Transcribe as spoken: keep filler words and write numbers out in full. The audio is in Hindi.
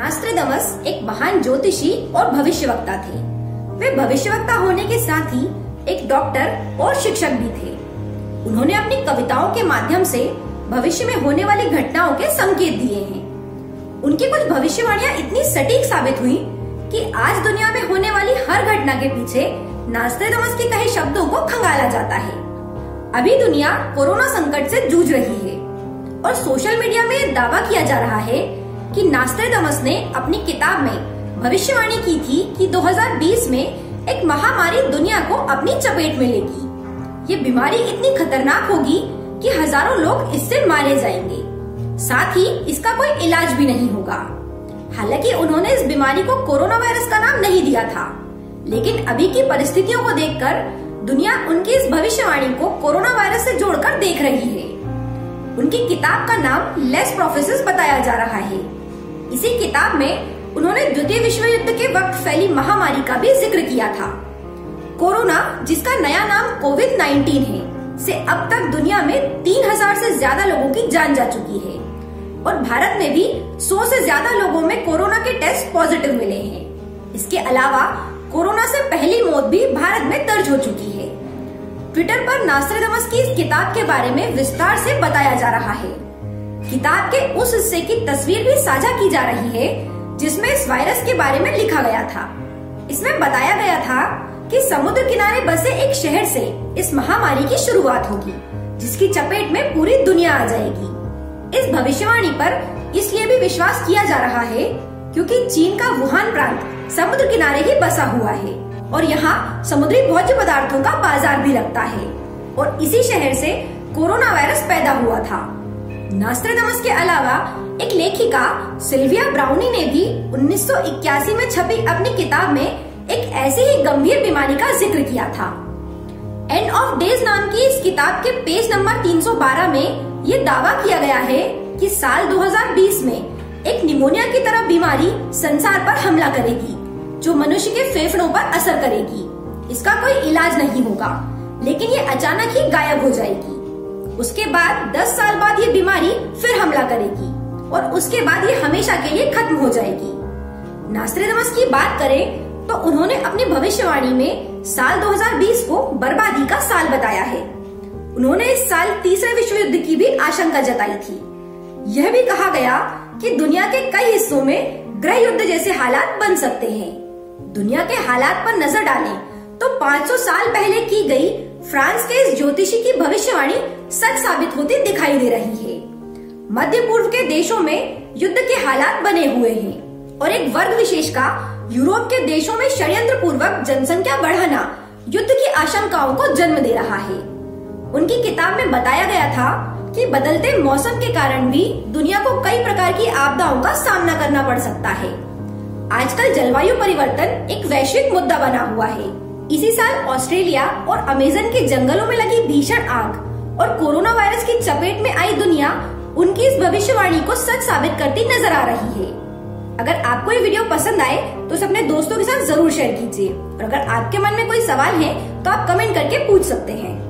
नास्ट्राडमस एक महान ज्योतिषी और भविष्यवक्ता थे। वे भविष्यवक्ता होने के साथ ही एक डॉक्टर और शिक्षक भी थे। उन्होंने अपनी कविताओं के माध्यम से भविष्य में होने वाली घटनाओं के संकेत दिए हैं। उनकी कुछ भविष्यवाणियां इतनी सटीक साबित हुई कि आज दुनिया में होने वाली हर घटना के पीछे नास्ट्राडमस के कहे शब्दों को खंगाला जाता है। अभी दुनिया कोरोना संकट से जूझ रही है और सोशल मीडिया में दावा किया जा रहा है कि नास्ट्राडमस ने अपनी किताब में भविष्यवाणी की थी कि दो हज़ार बीस में एक महामारी दुनिया को अपनी चपेट में लेगी। ये बीमारी इतनी खतरनाक होगी कि हजारों लोग इससे मारे जाएंगे, साथ ही इसका कोई इलाज भी नहीं होगा। हालांकि उन्होंने इस बीमारी को कोरोना वायरस का नाम नहीं दिया था, लेकिन अभी की परिस्थितियों को देखकर दुनिया उनकी इस भविष्यवाणी को कोरोना वायरस से जोड़कर देख रही है। उनकी किताब का नाम लेस प्रोफेसिस बताया जा रहा है। इसी किताब में उन्होंने द्वितीय विश्व युद्ध के वक्त फैली महामारी का भी जिक्र किया था। कोरोना, जिसका नया नाम कोविड नाइनटीन है, से अब तक दुनिया में तीन हज़ार से ज्यादा लोगों की जान जा चुकी है और भारत में भी सौ से ज्यादा लोगों में कोरोना के टेस्ट पॉजिटिव मिले हैं। इसके अलावा कोरोना से पहली मौत भी भारत में दर्ज हो चुकी है। ट्विटर पर नास्ट्राडमस की इस किताब के बारे में विस्तार से बताया जा रहा है। किताब के उस हिस्से की तस्वीर भी साझा की जा रही है जिसमें इस वायरस के बारे में लिखा गया था। इसमें बताया गया था कि समुद्र किनारे बसे एक शहर से इस महामारी की शुरुआत होगी, जिसकी चपेट में पूरी दुनिया आ जाएगी। इस भविष्यवाणी पर इसलिए भी विश्वास किया जा रहा है क्योंकि चीन का वुहान प्रांत समुद्र किनारे ही बसा हुआ है और यहाँ समुद्री भोज्य पदार्थों का बाजार भी लगता है और इसी शहर से कोरोना वायरस पैदा हुआ था। नास्ट्राडमस के अलावा एक लेखिका सिल्विया ब्राउनी ने भी उन्नीस सौ इक्यासी में छपी अपनी किताब में एक ऐसी ही गंभीर बीमारी का जिक्र किया था। एंड ऑफ डेज नाम की इस किताब के पेज नंबर तीन सौ बारह में ये दावा किया गया है कि साल दो हज़ार बीस में एक निमोनिया की तरह बीमारी संसार पर हमला करेगी जो मनुष्य के फेफड़ों पर असर करेगी। इसका कोई इलाज नहीं होगा, लेकिन ये अचानक ही गायब हो जाएगी। उसके बाद दस साल बाद ये बीमारी फिर हमला करेगी और उसके बाद ये हमेशा के लिए खत्म हो जाएगी। नास्ट्राडमस की बात करें तो उन्होंने अपनी भविष्यवाणी में साल दो हज़ार बीस को बर्बादी का साल बताया है। उन्होंने इस साल तीसरे विश्व युद्ध की भी आशंका जताई थी। यह भी कहा गया कि दुनिया के कई हिस्सों में गृह युद्ध जैसे हालात बन सकते हैं। दुनिया के हालात पर नजर डालें तो पाँच सौ साल पहले की गई फ्रांस के इस ज्योतिषी की भविष्यवाणी सच साबित होती दिखाई दे रही है। मध्य पूर्व के देशों में युद्ध के हालात बने हुए हैं और एक वर्ग विशेष का यूरोप के देशों में षड्यंत्र पूर्वक जनसंख्या बढ़ाना युद्ध की आशंकाओं को जन्म दे रहा है। उनकी किताब में बताया गया था कि बदलते मौसम के कारण भी दुनिया को कई प्रकार की आपदाओं का सामना करना पड़ सकता है। आजकल जलवायु परिवर्तन एक वैश्विक मुद्दा बना हुआ है। इसी साल ऑस्ट्रेलिया और अमेज़न के जंगलों में लगी भीषण आग और कोरोना वायरस की चपेट में आई दुनिया उनकी इस भविष्यवाणी को सच साबित करती नजर आ रही है। अगर आपको ये वीडियो पसंद आए तो इसे अपने दोस्तों के साथ जरूर शेयर कीजिए और अगर आपके मन में कोई सवाल है तो आप कमेंट करके पूछ सकते हैं।